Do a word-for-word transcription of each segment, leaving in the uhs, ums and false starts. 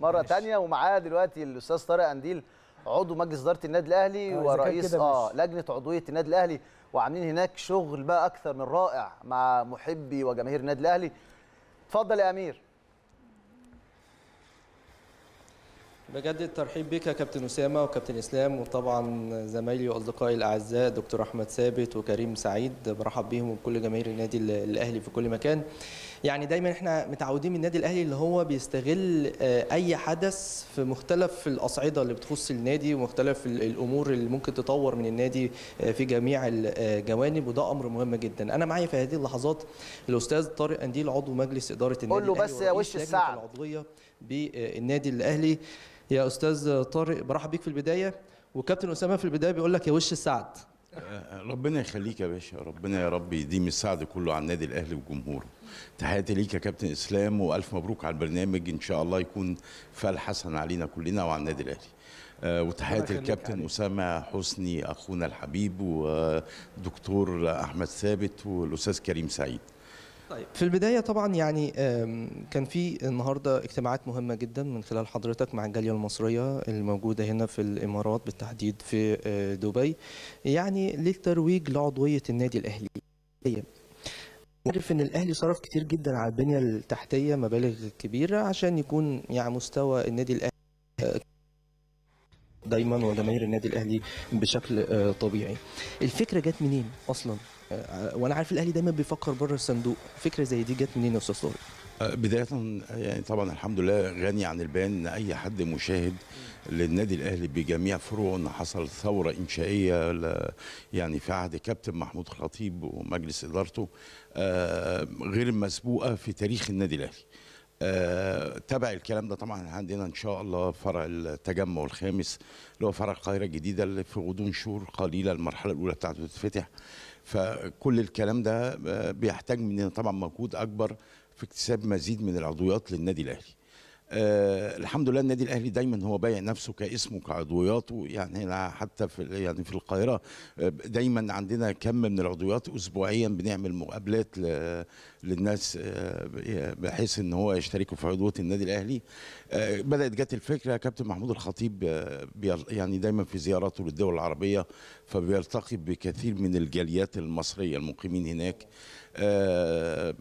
مره ثانيه. ومعاه دلوقتي الاستاذ طارق قنديل عضو مجلس اداره النادي الاهلي آه ورئيس اه لجنه عضويه النادي الاهلي، وعاملين هناك شغل بقى اكثر من رائع مع محبي وجماهير النادي الاهلي. اتفضل يا امير. بجد الترحيب بك يا كابتن اسامه وكابتن اسلام، وطبعا زمايلي واصدقائي الاعزاء دكتور احمد ثابت وكريم سعيد، برحب بيهم وبكل جماهير النادي الاهلي في كل مكان. يعني دايما احنا متعودين من النادي الاهلي اللي هو بيستغل اي حدث في مختلف الاصعده اللي بتخص النادي ومختلف الامور اللي ممكن تطور من النادي في جميع الجوانب، وده امر مهم جدا. انا معايا في هذه اللحظات الاستاذ طارق قنديل عضو مجلس اداره النادي الاهلي، قول له بس يا وش الساعه العضويه بالنادي الاهلي. يا استاذ طارق برحب بيك في البدايه، وكابتن اسامه في البدايه بيقول لك يا وش السعد. ربنا يخليك يا باشا، ربنا يا رب يديم السعد كله على النادي الاهلي وجمهوره. تحياتي ليك يا كابتن اسلام، والف مبروك على البرنامج، ان شاء الله يكون فال حسن علينا كلنا وعلى النادي الاهلي. آه وتحياتي الكابتن اسامه حسني اخونا الحبيب، ودكتور احمد ثابت، والاستاذ كريم سعيد. طيب في البداية طبعا يعني كان في النهاردة اجتماعات مهمة جدا من خلال حضرتك مع الجالية المصرية الموجودة هنا في الإمارات بالتحديد في دبي، يعني للترويج لعضوية النادي الأهلي. عارف ان الاهلي صرف كتير جدا على البنية التحتية مبالغ كبيرة عشان يكون يعني مستوى النادي الأهلي دايما وجماهير النادي الاهلي بشكل طبيعي. الفكره جت منين اصلا؟ وانا عارف الاهلي دايما بيفكر بره الصندوق، فكره زي دي جت منين يا استاذ طارق؟ بدايه يعني طبعا الحمد لله غني عن البيان ان اي حد مشاهد للنادي الاهلي بجميع فروعه ان حصل ثوره انشائيه يعني في عهد كابتن محمود الخطيب ومجلس ادارته غير مسبوقه في تاريخ النادي الاهلي. أه تبع الكلام ده طبعا عندنا ان شاء الله فرع التجمع الخامس اللي هو فرع القاهره الجديده اللي في غضون شهور قليله المرحله الاولى بتاعته تتفتح. فكل الكلام ده بيحتاج مننا طبعا مجهود اكبر في اكتساب مزيد من العضويات للنادي الاهلي. أه الحمد لله النادي الاهلي دايما هو بايع نفسه كاسمه كعضوياته، يعني هنا حتى في يعني في القاهره دايما عندنا كم من العضويات، اسبوعيا بنعمل مقابلات للناس بحيث ان هو يشتركوا في عضويه النادي الاهلي. أه بدات جت الفكره كابتن محمود الخطيب يعني دايما في زياراته للدول العربيه فبيلتقي بكثير من الجاليات المصريه المقيمين هناك. آه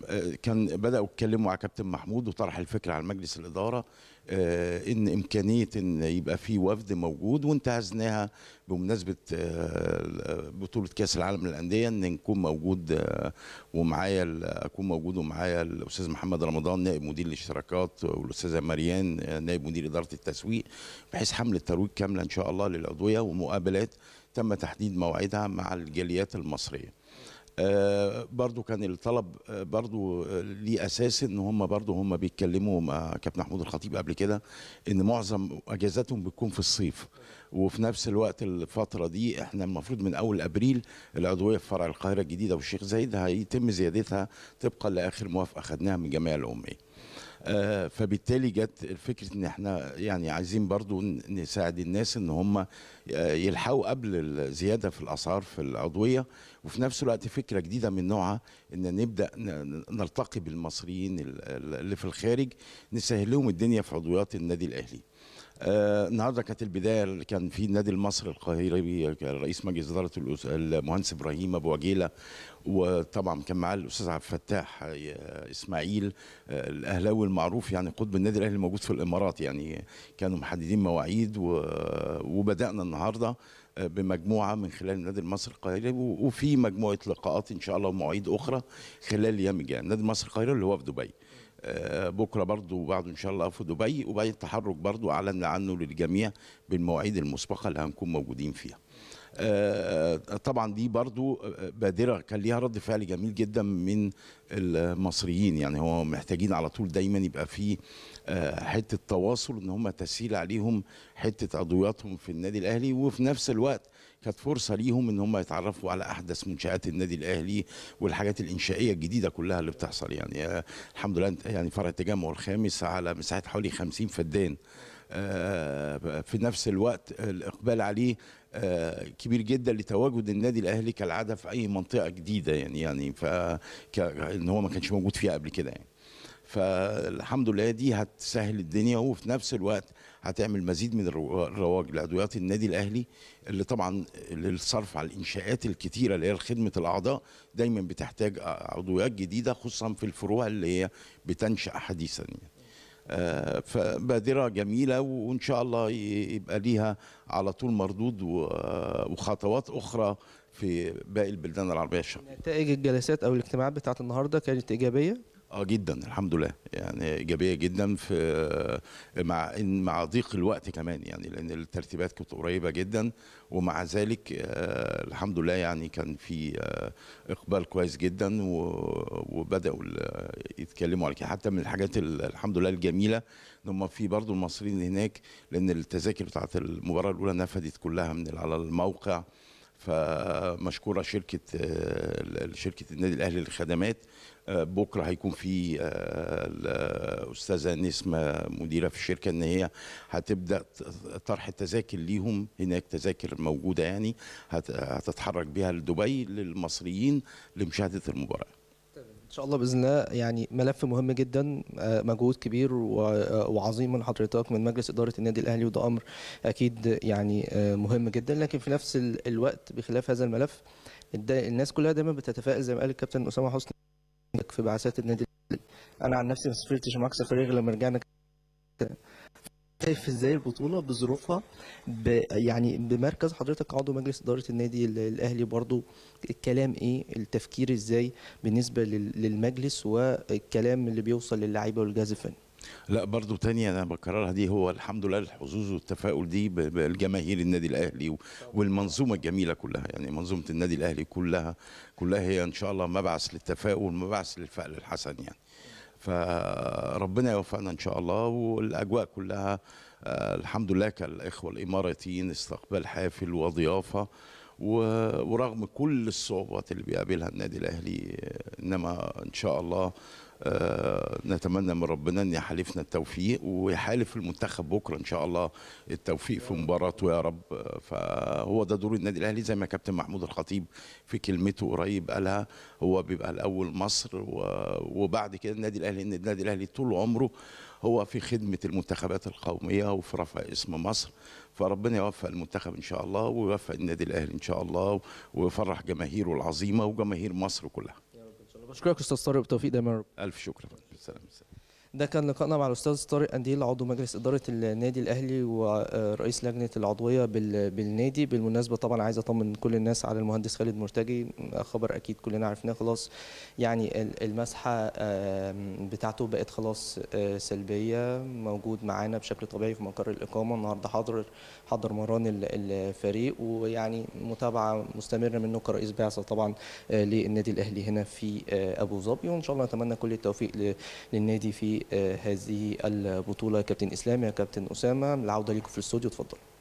كان بدأوا يتكلموا على كابتن محمود وطرح الفكرة على مجلس الإدارة آه إن إمكانية إن يبقى في وفد موجود، وانتهزناها بمناسبة آه بطولة كأس العالم للأندية إن نكون موجود آه ومعايا أكون موجود ومعايا الأستاذ محمد رمضان نائب مدير الاشتراكات والأستاذة مريان آه نائب مدير إدارة التسويق، بحيث حملة ترويج كاملة إن شاء الله للعضوية ومقابلات تم تحديد موعدها مع الجاليات المصرية. آه برضو كان الطلب آه برضو آه ليه اساس ان هم برضو هم بيتكلموا مع كابتن محمود الخطيب قبل كده ان معظم اجازاتهم بتكون في الصيف، وفي نفس الوقت الفتره دي احنا المفروض من اول ابريل العضويه في فرع القاهره الجديده والشيخ زايد هيتم زيادتها طبقا لاخر موافقه خدناها من الجمعيه العموميه. آه فبالتالي جت فكره ان احنا يعني عايزين برضو نساعد الناس ان هم يلحقوا قبل الزياده في الاسعار في العضويه، وفي نفس الوقت فكره جديده من نوعها ان نبدا نلتقي بالمصريين اللي في الخارج نسهل لهم الدنيا في عضويات النادي الاهلي. آه النهارده كانت البدايه، كان في نادي مصر القاهري رئيس مجلس اداره المهندس ابراهيم ابو جيلة، وطبعا كان معاه الاستاذ عبد الفتاح اسماعيل الاهلاوي المعروف يعني قطب النادي الاهلي الموجود في الامارات، يعني كانوا محددين مواعيد وبدانا النهارده بمجموعه من خلال نادي مصر القاهري، وفي مجموعه لقاءات ان شاء الله ومواعيد اخرى خلال الايام الجايه. نادي مصر القاهري اللي هو في دبي بكره برضه وبعده ان شاء الله في دبي، وبعدين التحرك برضه اعلنا عنه للجميع بالمواعيد المسبقه اللي هنكون موجودين فيها. طبعا دي برضو بادرة كان ليها رد فعل جميل جدا من المصريين، يعني هو محتاجين على طول دايما يبقى في حتة تواصل ان هم تسهيل عليهم حتة عضوياتهم في النادي الاهلي، وفي نفس الوقت كانت فرصة ليهم ان هم يتعرفوا على احدث منشآت النادي الاهلي والحاجات الانشائية الجديدة كلها اللي بتحصل. يعني الحمد لله يعني فرع التجمع الخامس على مساحة حوالي خمسين فدان، في نفس الوقت الاقبال عليه كبير جدا لتواجد النادي الاهلي كالعاده في اي منطقه جديده يعني يعني ف ان هو ما كانش موجود فيها قبل كده يعني. فالحمد لله دي هتسهل الدنيا، وفي نفس الوقت هتعمل مزيد من الرواج لعضويات النادي الاهلي، اللي طبعا للصرف على الانشاءات الكتيره اللي هي خدمه الاعضاء دايما بتحتاج عضويات جديده، خصوصا في الفروع اللي هي بتنشا حديثا. آه فبادره جميله، وان شاء الله يبقى ليها على طول مردود وخطوات اخرى في باقي البلدان العربيه الشرقيه. نتائج الجلسات او الاجتماعات بتاعه النهارده كانت ايجابيه؟ اه جدا الحمد لله، يعني ايجابيه جدا في مع مع ضيق الوقت كمان، يعني لان الترتيبات كانت قريبه جدا، ومع ذلك آه الحمد لله يعني كان في آه اقبال كويس جدا، وبداوا يتكلموا على كده. حتى من الحاجات الحمد لله الجميله ان هم في برضه المصريين هناك، لان التذاكر بتاعت المباراه الاولى نفدت كلها من على الموقع، فمشكوره شركه شركه النادي الاهلي للخدمات. بكره هيكون في الاستاذه نسمه مديره في الشركه، ان هي هتبدا طرح التذاكر ليهم هناك، تذاكر موجوده يعني هتتحرك بها لدبي للمصريين لمشاهده المباراه. ان شاء الله باذن الله. يعني ملف مهم جدا، مجهود كبير وعظيم من حضرتك من مجلس اداره النادي الاهلي، وده امر اكيد يعني مهم جدا. لكن في نفس الوقت بخلاف هذا الملف الناس كلها دايما بتتفائل، زي ما قال الكابتن اسامه حسني في بعثات النادي الاهلي. انا عن نفسي ما سافرتش معاك سفريه غير لما رجعنا. شايف ازاي البطوله بظروفها، يعني بمركز حضرتك عضو مجلس اداره النادي الاهلي، برضو الكلام ايه، التفكير ازاي بالنسبه للمجلس والكلام اللي بيوصل للاعيبه والجهاز الفني؟ لا برضو تاني انا بكررها دي، هو الحمد لله الحظوظ والتفاؤل دي بالجماهير النادي الاهلي والمنظومه الجميله كلها، يعني منظومه النادي الاهلي كلها كلها هي ان شاء الله مبعث للتفاؤل، مبعث للفعل الحسن يعني. فربنا يوفقنا ان شاء الله، والاجواء كلها الحمد لله كالاخوه الاماراتيين استقبال حافل وضيافه، ورغم كل الصعوبات اللي بيقابلها النادي الاهلي، انما ان شاء الله نتمنى من ربنا ان يحالفنا التوفيق، ويحالف المنتخب بكره ان شاء الله التوفيق في مباراته يا رب. فهو ده دور النادي الاهلي، زي ما كابتن محمود الخطيب في كلمته قريب قالها، هو بيبقى الاول مصر وبعد كده النادي الاهلي. ان النادي الاهلي طول عمره هو في خدمه المنتخبات القوميه وفي رفع اسم مصر، فربنا يوفق المنتخب ان شاء الله، ويوفق النادي الاهلي ان شاء الله، ويفرح جماهيره العظيمه وجماهير مصر كلها. بشكرك استاذ طارق، بالتوفيق دايما يا رب. الف شكر. سلام. ده كان لقائنا مع الاستاذ طارق قنديل، عضو مجلس اداره النادي الاهلي ورئيس لجنه العضويه بالنادي. بالمناسبه طبعا عايز اطمن كل الناس على المهندس خالد مرتجي، خبر اكيد كلنا عرفناه خلاص، يعني المسحه بتاعته بقت خلاص سلبيه، موجود معانا بشكل طبيعي في مقر الاقامه النهارده، حاضر حضر مران الفريق، ويعني متابعه مستمره منه كرئيس بعثه طبعا للنادي الاهلي هنا في ابو ظبي، وان شاء الله نتمنى كل التوفيق للنادي في هذه البطولة. كابتن إسلام، يا كابتن أسامة، العودة ليكم في الاستوديو، اتفضل.